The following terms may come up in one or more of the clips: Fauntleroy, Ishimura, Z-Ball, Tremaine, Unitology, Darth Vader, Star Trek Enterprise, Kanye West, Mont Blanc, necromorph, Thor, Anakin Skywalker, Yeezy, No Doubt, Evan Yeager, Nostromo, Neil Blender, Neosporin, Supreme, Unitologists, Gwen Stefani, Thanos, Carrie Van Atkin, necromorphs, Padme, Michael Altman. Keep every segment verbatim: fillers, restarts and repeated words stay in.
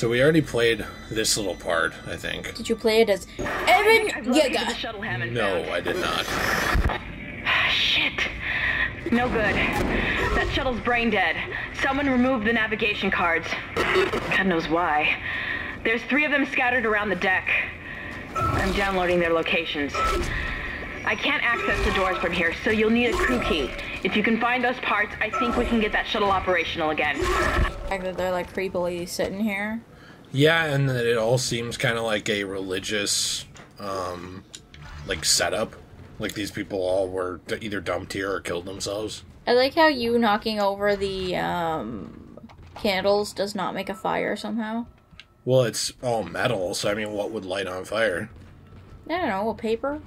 So we already played this little part, I think. Did you play it as Evan Yeager? No, I did not. Shit. No good. That shuttle's brain dead. Someone removed the navigation cards. God knows why. There's three of them scattered around the deck. I'm downloading their locations. I can't access the doors from here, so you'll need a crew key. If you can find those parts, I think we can get that shuttle operational again. The fact that they're like creepily sitting here. Yeah, and that it all seems kind of like a religious, um, like setup. Like these people all were either dumped here or killed themselves. I like how you knocking over the um, candles does not make a fire somehow. Well, it's all metal, so I mean, what would light on fire? I don't know, a paper?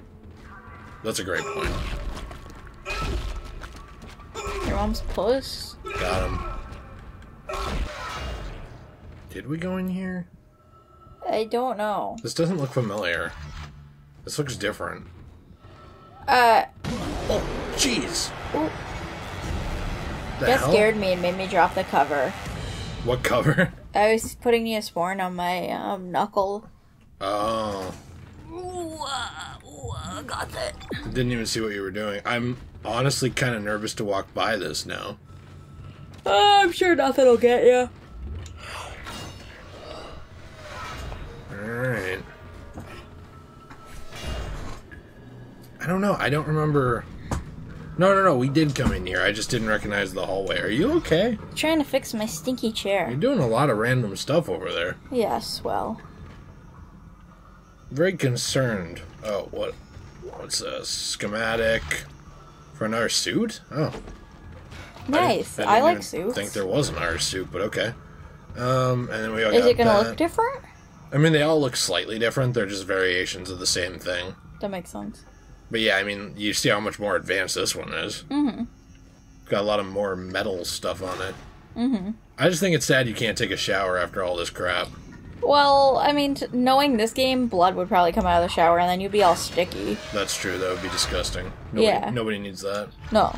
That's a great point. Your mom's puss. Got him. Did we go in here? I don't know. This doesn't look familiar. This looks different. Uh. Oh, jeez. That hell? Scared me and made me drop the cover. What cover? I was putting Neosporin on my um, knuckle. Oh. Ooh, uh, ooh, uh, got that. Didn't even see what you were doing. I'm honestly kind of nervous to walk by this now. Oh, I'm sure nothing'll get you. Alright. I don't know. I don't remember. No, no, no. We did come in here. I just didn't recognize the hallway. Are you okay? I'm trying to fix my stinky chair. You're doing a lot of random stuff over there. Yes, well. Very concerned. Oh, what? What's this? Schematic for an R suit? Oh. Nice. I, I, I like suits. I think there was an R suit, but okay. Um, and then we all got that. Is it gonna look different? I mean, they all look slightly different. They're just variations of the same thing. That makes sense. But yeah, I mean, you see how much more advanced this one is. Mm-hmm. Got a lot of more metal stuff on it. Mm-hmm. I just think it's sad you can't take a shower after all this crap. Well, I mean, t knowing this game, blood would probably come out of the shower, and then you'd be all sticky. That's true. That would be disgusting. Nobody, yeah. Nobody needs that. No.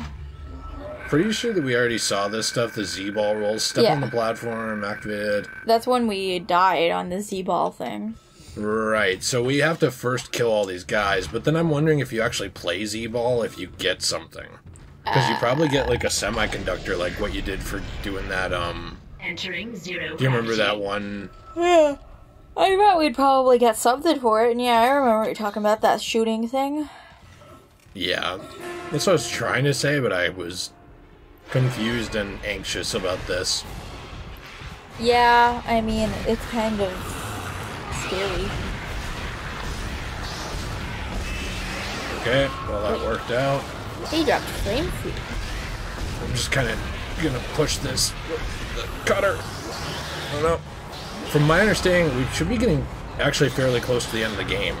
Pretty sure that we already saw this stuff. The Z-ball rolls. Step yeah. on the platform. Activated. That's when we died on the Z-ball thing. Right, so we have to first kill all these guys, but then I'm wondering if you actually play Z-Ball if you get something. Because uh, you probably get, like, a semiconductor, like what you did for doing that, um... Entering zero. Do you remember that one? Yeah. I thought we'd probably get something for it, and yeah, I remember you talking about that shooting thing. Yeah. That's what I was trying to say, but I was confused and anxious about this. Yeah, I mean, it's kind of... scary. Okay, well that Wait. worked out. He dropped flame food. I'm just kind of gonna push this with the cutter. I don't know. From my understanding, we should be getting actually fairly close to the end of the game.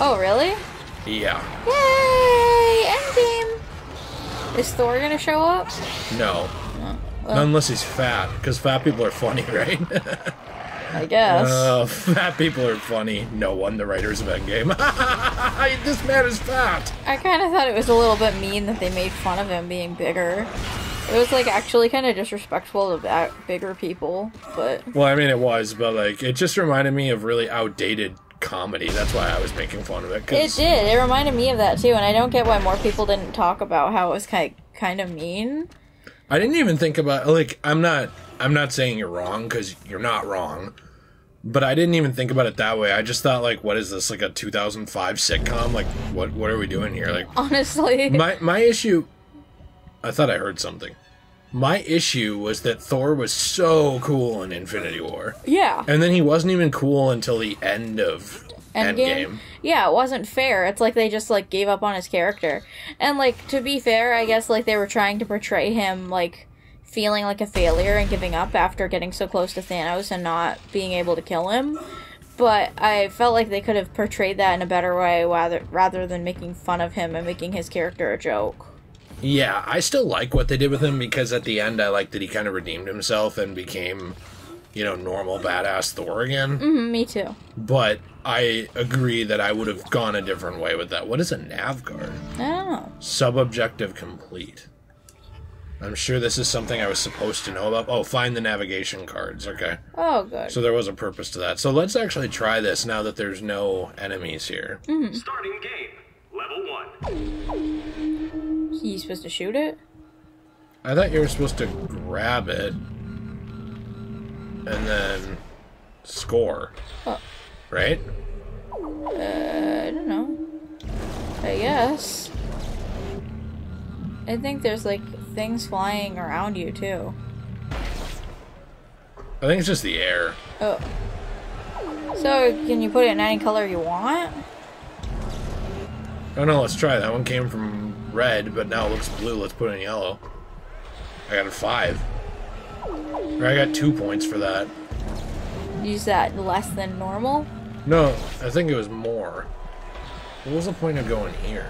Oh, really? Yeah. Yay! End game! Is Thor gonna show up? No. No. Well. Unless he's fat, because fat people are funny, right? I guess. Uh, fat people are funny. No one, the writers of Endgame. This man is fat! I kind of thought it was a little bit mean that they made fun of him being bigger. It was, like, actually kind of disrespectful to bigger people, but... Well, I mean, it was, but, like, it just reminded me of really outdated comedy. That's why I was making fun of it. Cause... It did. It reminded me of that, too, and I don't get why more people didn't talk about how it was kind kind of mean. I didn't even think about, like, I'm not... I'm not saying you're wrong, because you're not wrong, but I didn't even think about it that way. I just thought, like, what is this, like a two thousand five sitcom? Like, what what are we doing here? Like, honestly. My, my issue... I thought I heard something. My issue was that Thor was so cool in Infinity War. Yeah. And then he wasn't even cool until the end of... Endgame? Endgame. Yeah, it wasn't fair. It's like they just, like, gave up on his character. And, like, to be fair, I guess, like, they were trying to portray him, like... feeling like a failure and giving up after getting so close to Thanos and not being able to kill him. But I felt like they could have portrayed that in a better way rather, rather than making fun of him and making his character a joke. Yeah, I still like what they did with him because at the end I liked that he kind of redeemed himself and became, you know, normal badass Thor again. Mm-hmm, me too. But I agree that I would have gone a different way with that. What is a nav guard? I don't know. Sub-objective complete. I'm sure this is something I was supposed to know about. Oh, find the navigation cards. Okay. Oh, good. So there was a purpose to that. So let's actually try this now that there's no enemies here. Mm-hmm. Starting game. Level one. He's supposed to shoot it? I thought you were supposed to grab it. And then... score. Oh. Right? Uh, I don't know. I guess. I think there's, like, things flying around you, too. I think it's just the air. Oh. So, can you put it in any color you want? Oh, no, let's try. That one came from red, but now it looks blue. Let's put it in yellow. I got a five. Or I got two points for that. Use that less than normal? No, I think it was more. What was the point of going here?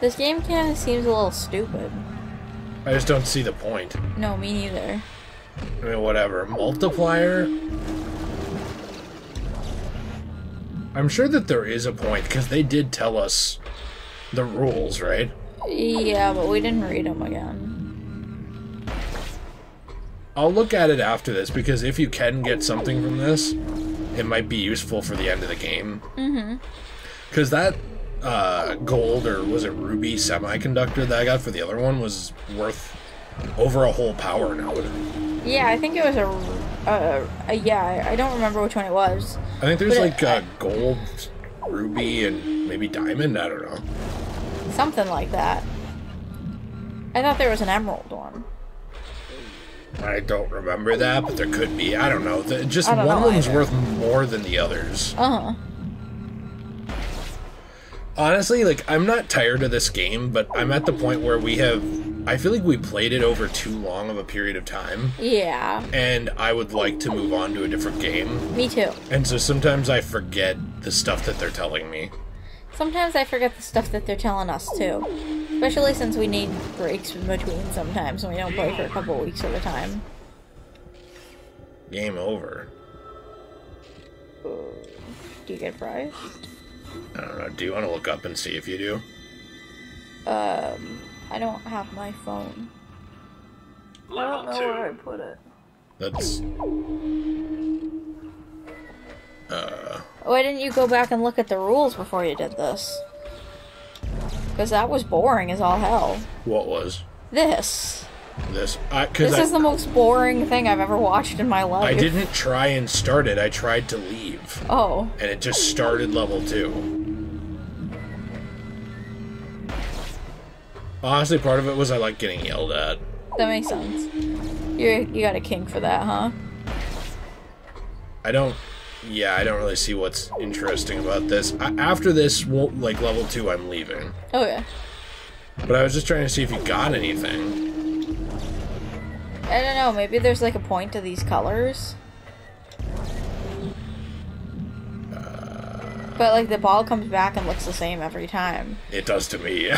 This game kind of seems a little stupid. I just don't see the point. No, me neither. I mean, whatever. Multiplier? I'm sure that there is a point, because they did tell us the rules, right? Yeah, but we didn't read them again. I'll look at it after this, because if you can get something from this, it might be useful for the end of the game. Mm-hmm. Because that... Uh, gold, or was it ruby semiconductor that I got for the other one was worth over a whole power now. Yeah, I think it was a, uh, a yeah, I don't remember which one it was. I think there's like it, uh, gold, ruby, and maybe diamond, I don't know. Something like that. I thought there was an emerald one. I don't remember that, but there could be, I don't know. The, just don't one know of them's worth more than the others. Uh-huh. Honestly, like, I'm not tired of this game, but I'm at the point where we have... I feel like we played it over too long of a period of time. Yeah. And I would like to move on to a different game. Me too. And so sometimes I forget the stuff that they're telling me. Sometimes I forget the stuff that they're telling us, too. Especially since we need breaks in between sometimes, and we don't play for a couple weeks at a time. Game over. Uh, do you get prize? I don't know. Do you want to look up and see if you do? Um, I don't have my phone. Level I don't know two. Where I put it. That's... Uh... Why didn't you go back and look at the rules before you did this? Because that was boring as all hell. What was? This. This. I, this I, is the most boring thing I've ever watched in my life. I didn't try and start it. I tried to leave. Oh. And it just started level two. Honestly, part of it was I like getting yelled at. That makes sense. You you got a kink for that, huh? I don't. Yeah, I don't really see what's interesting about this. I, after this, like level two, I'm leaving. Oh yeah. But I was just trying to see if you got anything. I don't know, maybe there's like a point to these colors. Uh, but like the ball comes back and looks the same every time. It does to me.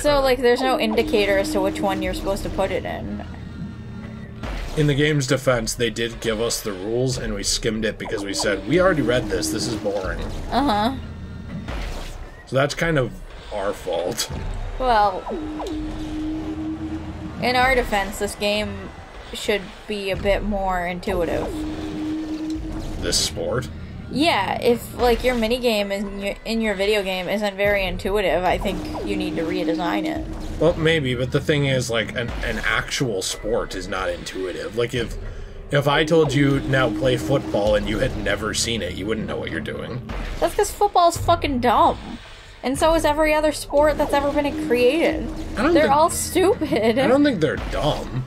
So like there's no indicator as to which one you're supposed to put it in. In the game's defense, they did give us the rules and we skimmed it because we said, we already read this, this is boring. Uh-huh. So that's kind of our fault. Well... In our defense, this game should be a bit more intuitive. This sport? Yeah, if like your minigame in your, in your video game isn't very intuitive, I think you need to redesign it. Well, maybe, but the thing is, like, an, an actual sport is not intuitive. Like, if, if I told you, now play football, and you had never seen it, you wouldn't know what you're doing. That's because football's fucking dumb. And so is every other sport that's ever been created. They're think, all stupid. I don't think they're dumb.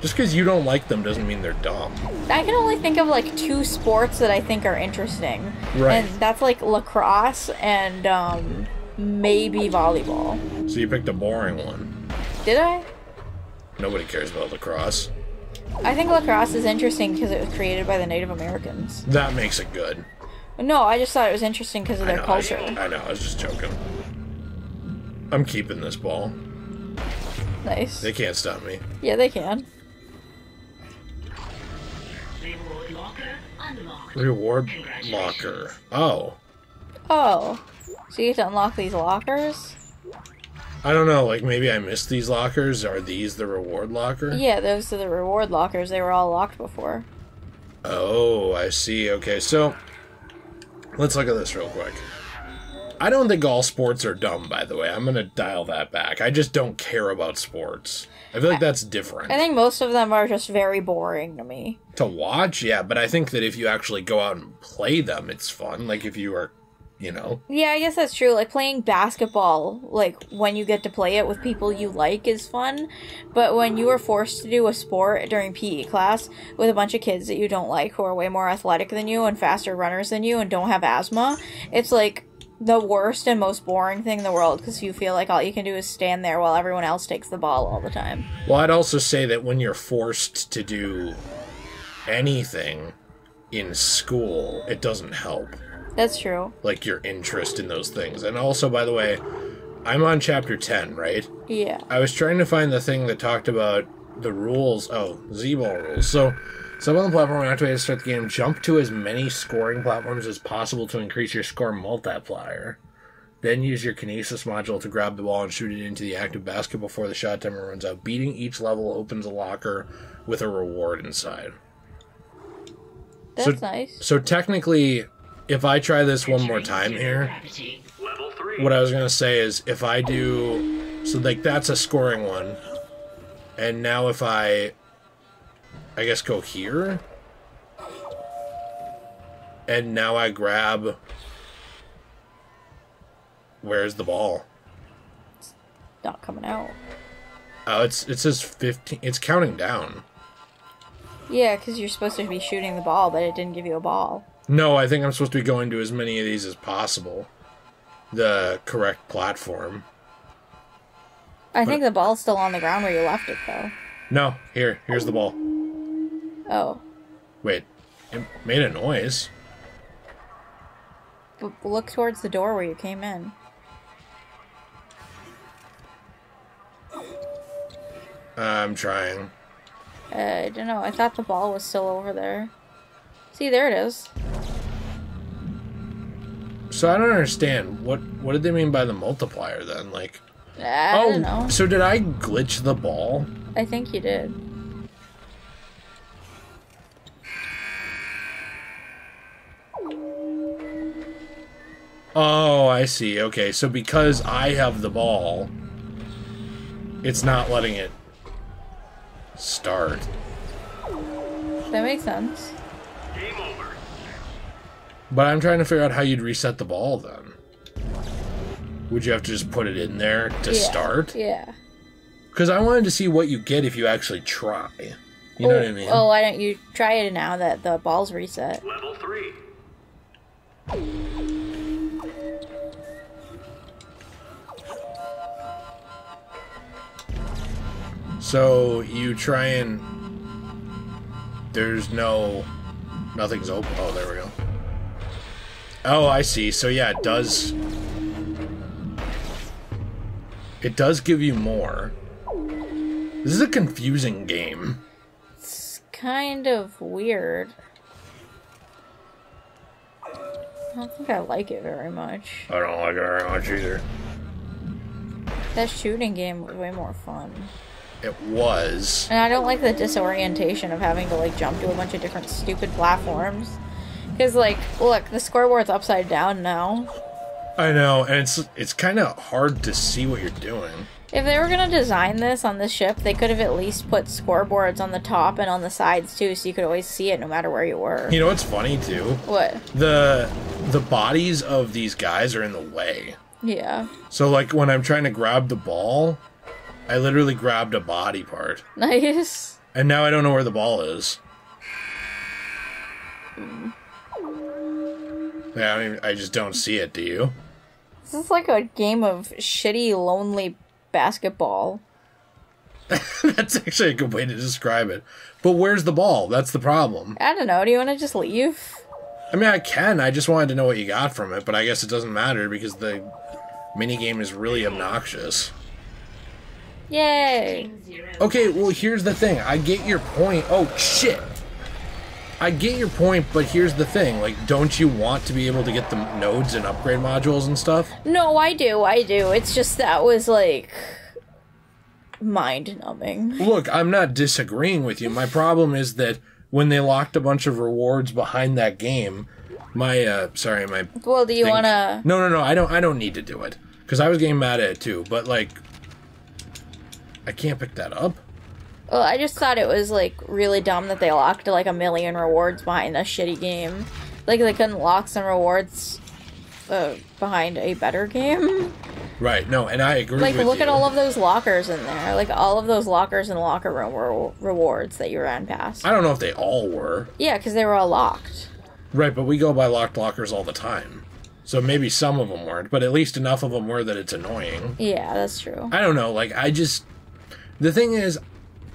Just because you don't like them doesn't mean they're dumb. I can only think of like two sports that I think are interesting. Right. And that's like lacrosse and um, maybe volleyball. So you picked a boring one. Did I? Nobody cares about lacrosse. I think lacrosse is interesting because it was created by the Native Americans. That makes it good. No, I just thought it was interesting because of their I know, culture. I, I know, I was just joking. I'm keeping this ball. Nice. They can't stop me. Yeah, they can. Reward locker unlocked. Reward locker. Oh. Oh. So you get to unlock these lockers? I don't know, like, maybe I missed these lockers. Are these the reward locker? Yeah, those are the reward lockers. They were all locked before. Oh, I see. Okay, so let's look at this real quick. I don't think all sports are dumb, by the way. I'm going to dial that back. I just don't care about sports. I feel like that's different. I think most of them are just very boring to me. To watch? Yeah, but I think that if you actually go out and play them, it's fun. Like, if you are... You know? Yeah, I guess that's true. Like, playing basketball, like, when you get to play it with people you like is fun, but when you are forced to do a sport during P E class with a bunch of kids that you don't like who are way more athletic than you and faster runners than you and don't have asthma, it's, like, the worst and most boring thing in the world because you feel like all you can do is stand there while everyone else takes the ball all the time. Well, I'd also say that when you're forced to do anything in school, it doesn't help. That's true. Like, your interest in those things. And also, by the way, I'm on chapter ten, right? Yeah. I was trying to find the thing that talked about the rules. Oh, Z-ball rules. So, some of the platform activated to start the game. Jump to as many scoring platforms as possible to increase your score multiplier. Then use your kinesis module to grab the ball and shoot it into the active basket before the shot timer runs out. Beating each level opens a locker with a reward inside. That's so, nice. So, technically... If I try this one more time here, what I was going to say is if I do, so like that's a scoring one, and now if I, I guess go here, and now I grab, where's the ball? It's not coming out. Oh, it's, it says fifteen, it's counting down. Yeah, because you're supposed to be shooting the ball, but it didn't give you a ball. No, I think I'm supposed to be going to as many of these as possible. The correct platform. I but think the ball's still on the ground where you left it, though. No, here. Here's the ball. Oh. Wait. It made a noise. But look towards the door where you came in. I'm trying. Uh, I don't know. I thought the ball was still over there. See, there it is. So I don't understand. What what did they mean by the multiplier then? Like, I oh, don't know. So did I glitch the ball? I think you did. Oh, I see. Okay, so because I have the ball, it's not letting it start. That makes sense. Game over. But I'm trying to figure out how you'd reset the ball, then. Would you have to just put it in there to yeah, start? Yeah. Because I wanted to see what you get if you actually try. You oh, know what I mean? Oh, why don't you try it now that the ball's reset? Level three. So, you try and... There's no... Nothing's open. Oh, there we go. Oh, I see. So, yeah, it does... It does give you more. This is a confusing game. It's kind of weird. I don't think I like it very much. I don't like it very much either. That shooting game was way more fun. It was. And I don't like the disorientation of having to, like, jump to a bunch of different stupid platforms. Because, like, look, the scoreboard's upside down now. I know, and it's it's kind of hard to see what you're doing. If they were going to design this on this ship, they could have at least put scoreboards on the top and on the sides, too, so you could always see it no matter where you were. You know what's funny, too? What? The, the bodies of these guys are in the way. Yeah. So, like, when I'm trying to grab the ball... I literally grabbed a body part. Nice. And now I don't know where the ball is. Mm. Yeah, I don't even, I just don't see it, do you? This is like a game of shitty, lonely basketball. That's actually a good way to describe it. But where's the ball? That's the problem. I don't know. Do you want to just leave? I mean, I can. I just wanted to know what you got from it, but I guess it doesn't matter because the minigame is really obnoxious. Yay! Okay, well, here's the thing. I get your point. Oh, shit! I get your point, but here's the thing. Like, don't you want to be able to get the nodes and upgrade modules and stuff? No, I do. I do. It's just that was, like, mind-numbing. Look, I'm not disagreeing with you. My problem is that when they locked a bunch of rewards behind that game, my, uh, sorry, my... Well, do you want to... No, no, no. I don't, I don't need to do it. Because I was getting mad at it, too. But, like, I can't pick that up. Well, I just thought it was, like, really dumb that they locked, like, a million rewards behind a shitty game. Like, they couldn't lock some rewards uh, behind a better game. Right, no, and I agree like, with you. Like, look at all of those lockers in there. Like, all of those lockers and locker room were rewards that you ran past. I don't know if they all were. Yeah, because they were all locked. Right, but we go by locked lockers all the time. So maybe some of them weren't, but at least enough of them were that it's annoying. Yeah, that's true. I don't know, like, I just... The thing is...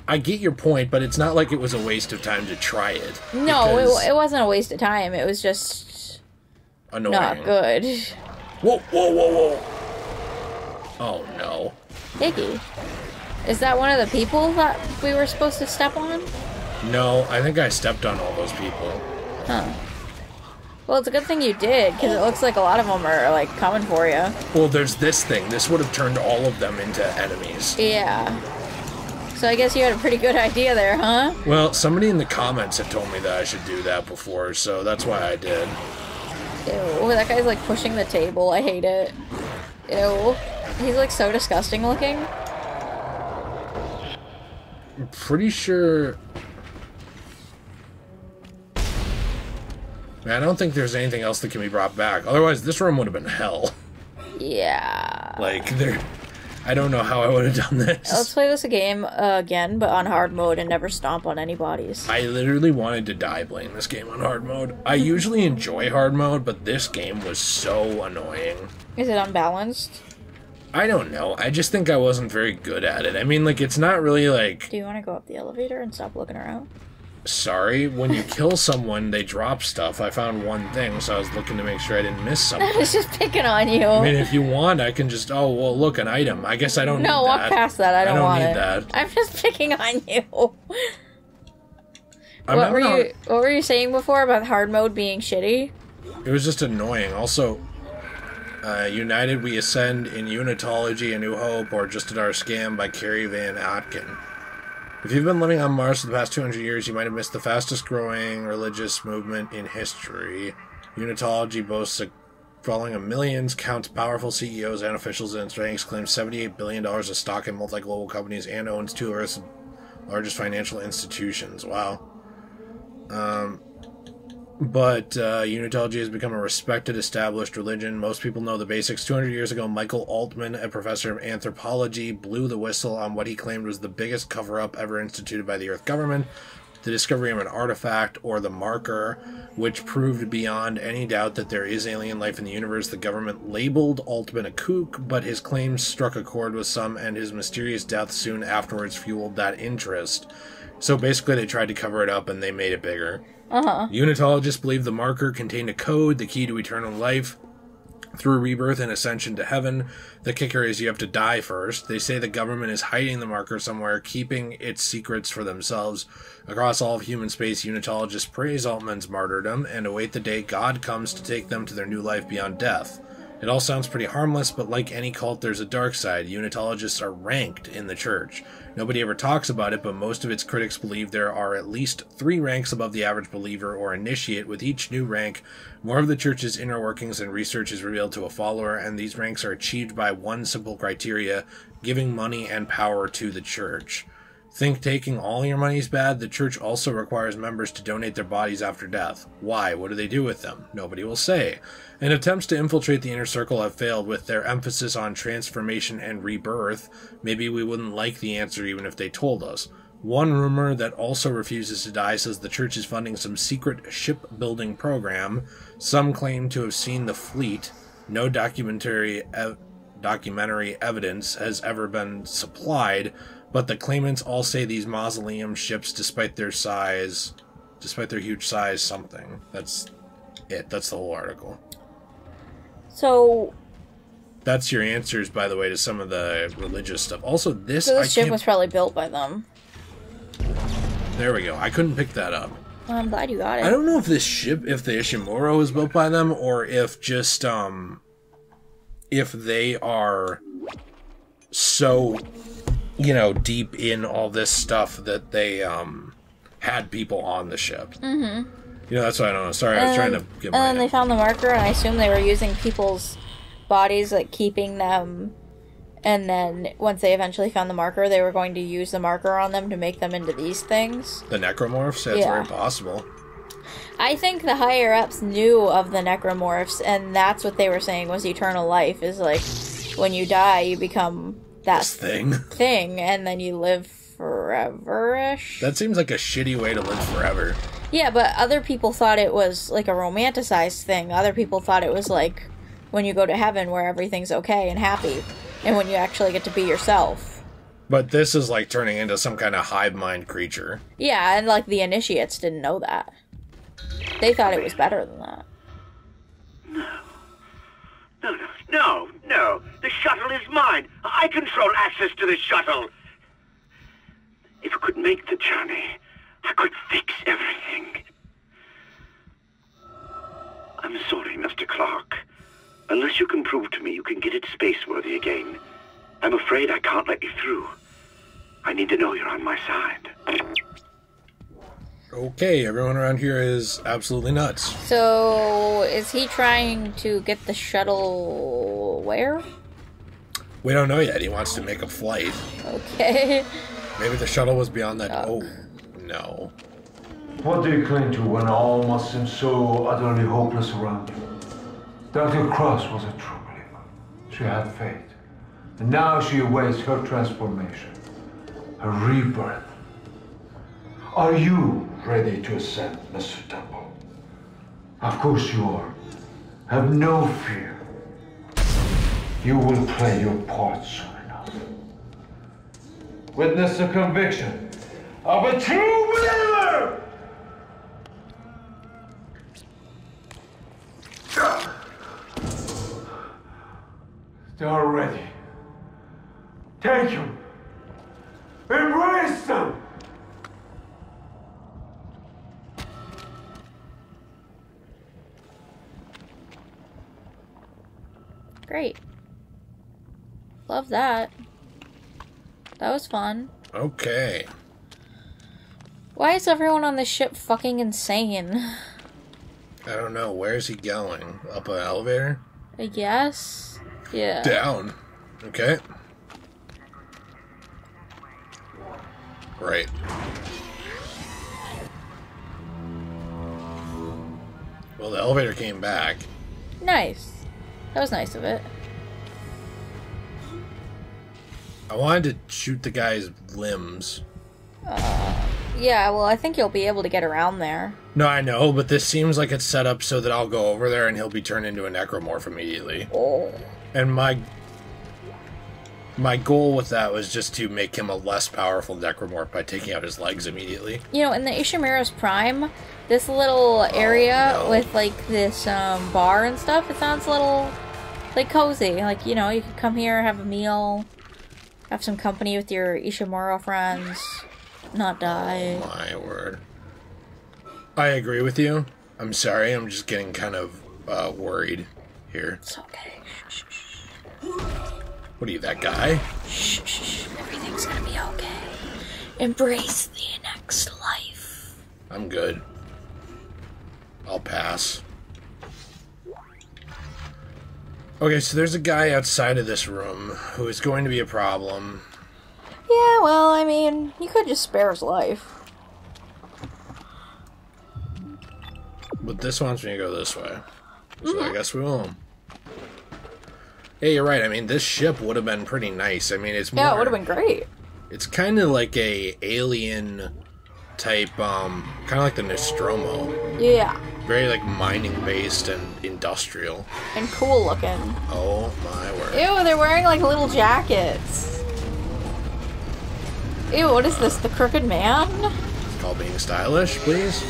I get your point, but it's not like it was a waste of time to try it. No, it, it wasn't a waste of time. It was just... Annoying. Not good. Whoa, whoa, whoa, whoa. Oh, no. Iggy. Is that one of the people that we were supposed to step on? No, I think I stepped on all those people. Huh. Well, it's a good thing you did, because it looks like a lot of them are, like, coming for you. Well, there's this thing. This would have turned all of them into enemies. Yeah. So I guess you had a pretty good idea there, huh? Well, somebody in the comments had told me that I should do that before, so that's why I did. Ew, that guy's like pushing the table. I hate it. Ew. He's like so disgusting looking. I'm pretty sure... I don't think there's anything else that can be brought back. Otherwise, this room would have been hell. Yeah. Like, they're... I don't know how I would have done this. Let's play this game uh, again, but on hard mode and never stomp on any bodies. I literally wanted to die playing this game on hard mode. I usually enjoy hard mode, but this game was so annoying. Is it unbalanced? I don't know. I just think I wasn't very good at it. I mean, like, it's not really like... Do you want to go up the elevator and stop looking around? Sorry, when you kill someone, they drop stuff. I found one thing, so I was looking to make sure I didn't miss something. I was just picking on you. I mean, if you want, I can just... Oh, well, look, an item. I guess I don't no, need that. No, walk past that. I don't, I don't want need it. That. I'm just picking on you. What were you, what were you saying before about hard mode being shitty? It was just annoying. Also, uh, United We Ascend in Unitology, A New Hope, or Just at Our Scam by Carrie Van Atkin. If you've been living on Mars for the past two hundred years, you might have missed the fastest-growing religious movement in history. Unitology boasts a following of millions, counts powerful C E Os and officials in its ranks, claims seventy-eight billion dollars of stock in multi-global companies, and owns two of Earth's largest financial institutions. Wow. Um, but uh, Unitology has become a respected, established religion. Most people know the basics. two hundred years ago, Michael Altman, a professor of anthropology, blew the whistle on what he claimed was the biggest cover-up ever instituted by the Earth government, the discovery of an artifact, or the marker, which proved beyond any doubt that there is alien life in the universe. The government labeled Altman a kook, but his claims struck a chord with some, and his mysterious death soon afterwards fueled that interest. So basically, they tried to cover it up, and they made it bigger. Uh-huh. Unitologists believe the marker contained a code, the key to eternal life through rebirth and ascension to heaven. The kicker is you have to die first. They say the government is hiding the marker somewhere, keeping its secrets for themselves. Across all of human space, Unitologists praise Altman's martyrdom and await the day God comes to take them to their new life beyond death. It all sounds pretty harmless, but like any cult, there's a dark side. Unitologists are ranked in the church. Nobody ever talks about it, but most of its critics believe there are at least three ranks above the average believer or initiate. With each new rank, more of the church's inner workings and research is revealed to a follower, and these ranks are achieved by one simple criteria: giving money and power to the church. Think taking all your money is bad? The church also requires members to donate their bodies after death. Why? What do they do with them? Nobody will say. And attempts to infiltrate the inner circle have failed with their emphasis on transformation and rebirth. Maybe we wouldn't like the answer even if they told us. One rumor that also refuses to die says the church is funding some secret shipbuilding program. Some claim to have seen the fleet. No documentary ev- documentary evidence has ever been supplied. But the claimants all say these mausoleum ships, despite their size, despite their huge size, something. That's it. That's the whole article. So... That's your answers, by the way, to some of the religious stuff. Also, this... So this I ship can't... was probably built by them. There we go. I couldn't pick that up. Well, I'm glad you got it. I don't know if this ship, if the Ishimura was built by them, or if just, um, if they are so, you know, deep in all this stuff that they, um, had people on the ship. Mm-hmm. You know, that's what I don't know. Sorry, I was um, trying to get my... And then they found the marker, and I assume they were using people's bodies, like, keeping them... And then, once they eventually found the marker, they were going to use the marker on them to make them into these things. The necromorphs? That's yeah. very possible. I think the higher-ups knew of the necromorphs, and that's what they were saying was eternal life, is like, when you die, you become that this thing. thing, and then you live forever-ish? That seems like a shitty way to live forever. Yeah, but other people thought it was, like, a romanticized thing. Other people thought it was, like, when you go to heaven where everything's okay and happy. And when you actually get to be yourself. But this is like turning into some kind of hive mind creature. Yeah, and like the initiates didn't know that. They thought it was better than that. No. No, no, no. The shuttle is mine. I control access to the shuttle. If I could make the journey, I could fix everything. I'm sorry, Mister Clark. Unless you can prove to me you can get it space-worthy again, I'm afraid I can't let you through. I need to know you're on my side. Okay, everyone around here is absolutely nuts. So, is he trying to get the shuttle where? We don't know yet. He wants to make a flight. Okay. Maybe the shuttle was beyond that. Yuck. Oh, no. What do you cling to when all must seem so utterly hopeless around you? Doctor Cross was a true believer. She had faith. And now she awaits her transformation, her rebirth. Are you ready to ascend, Mister Temple? Of course you are. Have no fear. You will play your part soon enough. Witness the conviction of a true believer! They are ready. Take them. Embrace them. Great. Love that. That was fun. Okay. Why is everyone on this ship fucking insane? I don't know. Where is he going? Up an elevator? I guess. Yeah. Down. Okay. Right. Well, the elevator came back. Nice. That was nice of it. I wanted to shoot the guy's limbs. Uh, yeah, well, I think you'll be able to get around there. No, I know, but this seems like it's set up so that I'll go over there and he'll be turned into a necromorph immediately. Oh. And my my goal with that was just to make him a less powerful necromorph by taking out his legs immediately. You know, in the Ishimura's prime, this little area oh, no. with, like, this um, bar and stuff, it sounds a little, like, cozy. Like, you know, you could come here, have a meal, have some company with your Ishimura friends, not die. Oh, my word. I agree with you. I'm sorry, I'm just getting kind of uh, worried here. It's okay. What are you, that guy? Shh, shh, shh, everything's gonna be okay. Embrace the next life. I'm good. I'll pass. Okay, so there's a guy outside of this room who is going to be a problem. Yeah, well, I mean, you could just spare his life. But this wants me to go this way. So mm-hmm. I guess we will. Yeah, you're right. I mean, this ship would have been pretty nice. I mean, it's more... Yeah, it would have been great. It's kind of like a alien type, um, kind of like the Nostromo. Yeah. Very, like, mining-based and industrial. And cool-looking. Oh, my word. Ew, they're wearing, like, little jackets. Ew, what is this? The Crooked Man? It's called being stylish, please.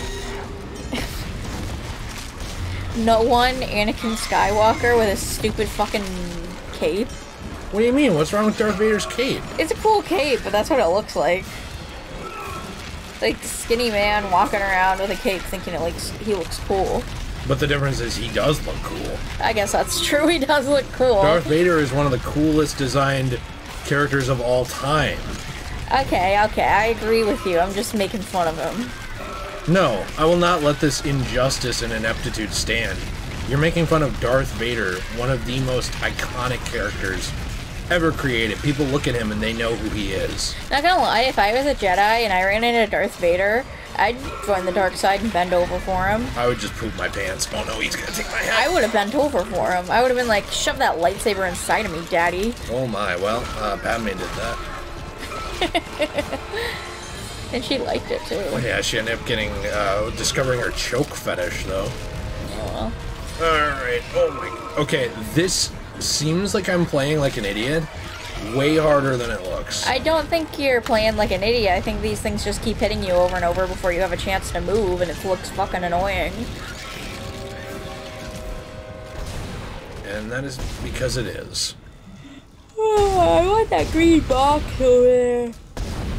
No one Anakin Skywalker with a stupid fucking cape. What do you mean? What's wrong with Darth Vader's cape? It's a cool cape, but that's what it looks like. like skinny man walking around with a cape thinking it looks he looks cool. But the difference is he does look cool. I guess that's true. He does look cool. Darth Vader is one of the coolest designed characters of all time. Okay, okay, I agree with you. I'm just making fun of him. No, I will not let this injustice and ineptitude stand. You're making fun of Darth Vader, one of the most iconic characters ever created. People look at him and they know who he is. Not gonna lie, if I was a Jedi and I ran into Darth Vader, I'd join the dark side and bend over for him. I would just poop my pants. Oh no, he's gonna take my hat. I would have bent over for him. I would have been like, shove that lightsaber inside of me, daddy. Oh my, well, uh, Padme did that. And she liked it too. Well, yeah, she ended up getting, uh, discovering her choke fetish though. Oh well. Alright, oh my, okay, this seems like I'm playing like an idiot. Way harder than it looks. I don't think you're playing like an idiot. I think these things just keep hitting you over and over before you have a chance to move, and it looks fucking annoying. And that is because it is. Oh, I want that green box over there.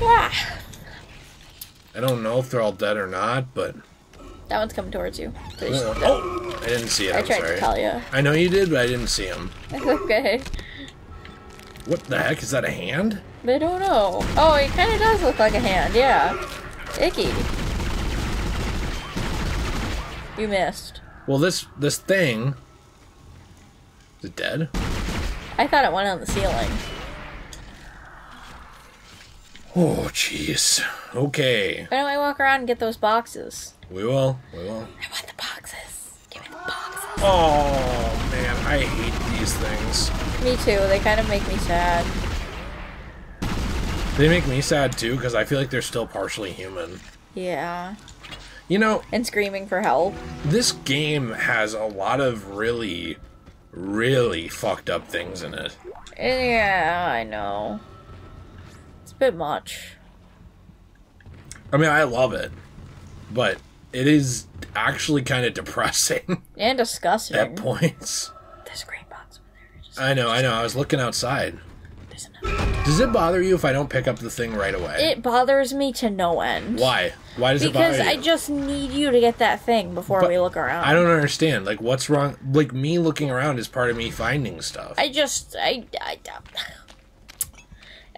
Ah. I don't know if they're all dead or not, but... That one's coming towards you. Oh, oh. I didn't see it, I'm sorry. I tried to tell you. I know you did, but I didn't see him. That's okay. What the heck? Is that a hand? I don't know. Oh, it kind of does look like a hand, yeah. Icky. You missed. Well, this this thing... Is it dead? I thought it went on the ceiling. Oh, jeez. Okay. Why don't I walk around and get those boxes? We will. We will. I want the boxes. Give me the boxes. Oh, man. I hate these things. Me too. They kind of make me sad. They make me sad too, because I feel like they're still partially human. Yeah. You know... And screaming for help. This game has a lot of really, really fucked up things in it. Yeah, I know. It's a bit much. I mean, I love it. But it is actually kind of depressing. And disgusting. At points. There's a great box over there. Just I know, I know. I was looking outside. There's another. Does it bother you if I don't pick up the thing right away? It bothers me to no end. Why? Why does because it bother you? Because I just need you to get that thing before but we look around. I don't understand. Like, what's wrong? Like, me looking around is part of me finding stuff. I just... I... I...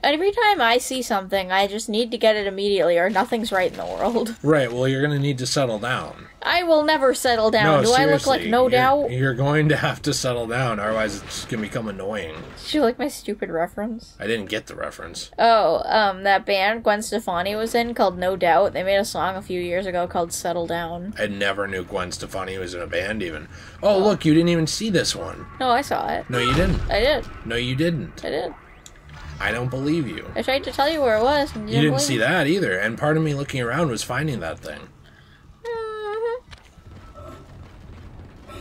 Every time I see something, I just need to get it immediately or nothing's right in the world. Right, well, you're going to need to settle down. I will never settle down. No, do I look like No you're, Doubt? You're going to have to settle down, otherwise it's just going to become annoying. Did you like my stupid reference? I didn't get the reference. Oh, um, that band Gwen Stefani was in called No Doubt. They made a song a few years ago called Settle Down. I never knew Gwen Stefani was in a band, even. Oh, oh. Look, you didn't even see this one. No, I saw it. No, you didn't. I did. No, you didn't. I did. I don't believe you. I tried to tell you where it was. And you didn't, you didn't see that either, and part of me looking around was finding that thing. Mm-hmm.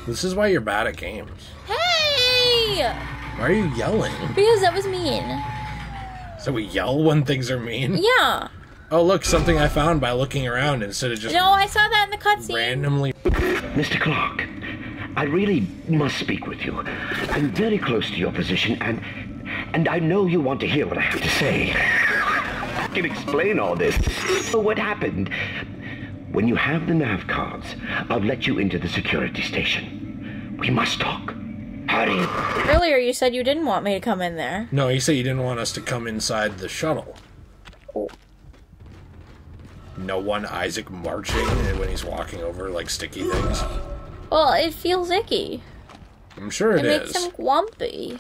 This is why you're bad at games. Hey! Why are you yelling? Because that was mean. So we yell when things are mean? Yeah. Oh, look, something I found by looking around instead of just... No, I saw that in the cutscene. Randomly... Mister Clark, I really must speak with you. I'm very close to your position, and... And I know you want to hear what I have to say. I can explain all this. So what happened? When you have the nav cards, I'll let you into the security station. We must talk. Hurry. Earlier you said you didn't want me to come in there. No, you said you didn't want us to come inside the shuttle. Oh. No one Isaac marching when he's walking over like sticky things. Well, it feels icky. I'm sure it, it is. It makes him grumpy.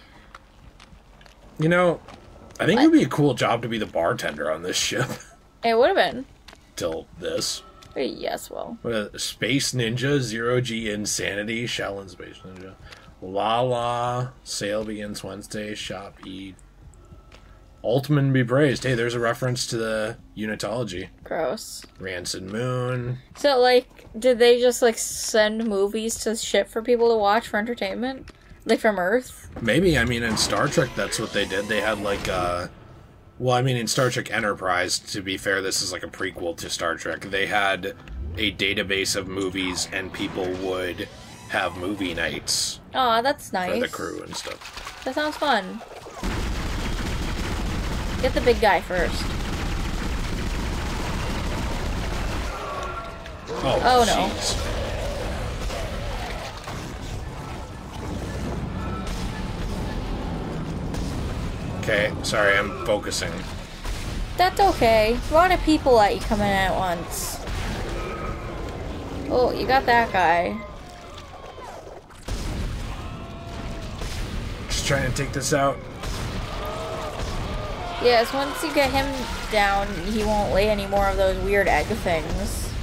You know, I think what? It would be a cool job to be the bartender on this ship. It would have been. Till this. Yes, well. What a Space Ninja, zero G Insanity, Shell and Space Ninja. La La, sale begins Wednesday, shop, eat. Altman be praised. Hey, there's a reference to the Unitology. Gross. Rancid Moon. So, like, did they just, like, send movies to ship for people to watch for entertainment? Like from Earth? Maybe. I mean, in Star Trek, that's what they did. They had like, uh, well, I mean, in Star Trek Enterprise, to be fair, this is like a prequel to Star Trek. They had a database of movies, and people would have movie nights. Aw, that's nice. For the crew and stuff. That sounds fun. Get the big guy first. Oh, oh no. Geez. Okay, sorry, I'm focusing. That's okay. A lot of people at you coming at once. Oh, you got that guy. Just trying to take this out. Yes, once you get him down, he won't lay any more of those weird egg things.